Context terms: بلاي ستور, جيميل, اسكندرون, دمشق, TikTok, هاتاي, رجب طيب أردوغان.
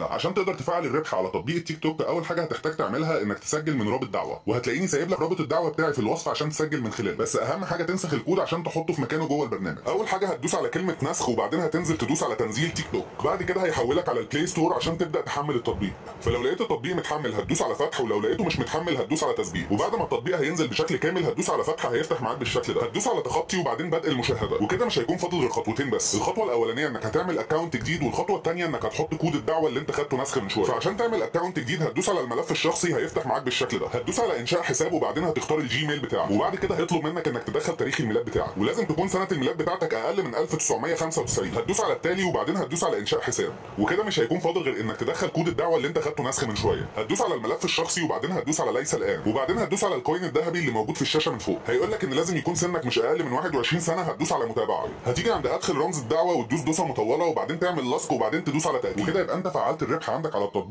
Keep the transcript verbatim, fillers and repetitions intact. لا، عشان تقدر تفعل الربح على تطبيق التيك توك اول حاجه هتحتاج تعملها انك تسجل من رابط دعوه، وهتلاقيني سايب لك رابط الدعوه بتاعي في الوصف عشان تسجل من خلاله، بس اهم حاجه تنسخ الكود عشان تحطه في مكانه جوه البرنامج. اول حاجه هتدوس على كلمه نسخ، وبعدين هتنزل تدوس على تنزيل تيك توك، بعد كده هيحولك على البلاي ستور عشان تبدا تحمل التطبيق. فلو لقيت التطبيق متحمل هتدوس على فتح، ولو لقيته مش متحمل هتدوس على تثبيت، وبعد ما التطبيق هينزل بشكل كامل هتدوس على فتح هيفتح معاك بالشكل ده، هتدوس على تخطي وبعدين بدء المشاهده، وكده مش هيكون فاضل غير خطوتين بس. الخطوه الاولانيه انك هتعمل اكونت جديد، والخطوه الثانيه انك هتحط كود الدعوه اللي انت خدته نسخ من شويه. فعشان تعمل اكونت جديد هتدوس على الملف الشخصي هيفتح معاك بالشكل ده، هتدوس على انشاء حساب وبعدين هتختار الجيميل بتاعك، وبعد كده هيطلب منك انك تدخل تاريخ الميلاد بتاعك، ولازم تكون سنه الميلاد بتاعتك اقل من ألف وتسعمية وخمسة وتسعين. هتدوس على التالي وبعدين هتدوس على انشاء حساب، وكده مش هيكون فاضل غير انك تدخل كود الدعوه اللي انت خدته نسخ من شويه. هتدوس على الملف الشخصي وبعدين هتدوس على ليس الان، وبعدين هتدوس على الكوين الذهبي اللي موجود في الشاشه من فوق، هيقول لك ان لازم يكون سنك مش اقل من واحد وعشرين سنه. هتدوس على متابعه، هتيجي عند ادخل رمز الدعوه وتدوس دوسه مطوله وبعدين تعمل لاصق وبعدين تدوس على، وكده يبقى انت فعلت الربح عندك على التطبيق.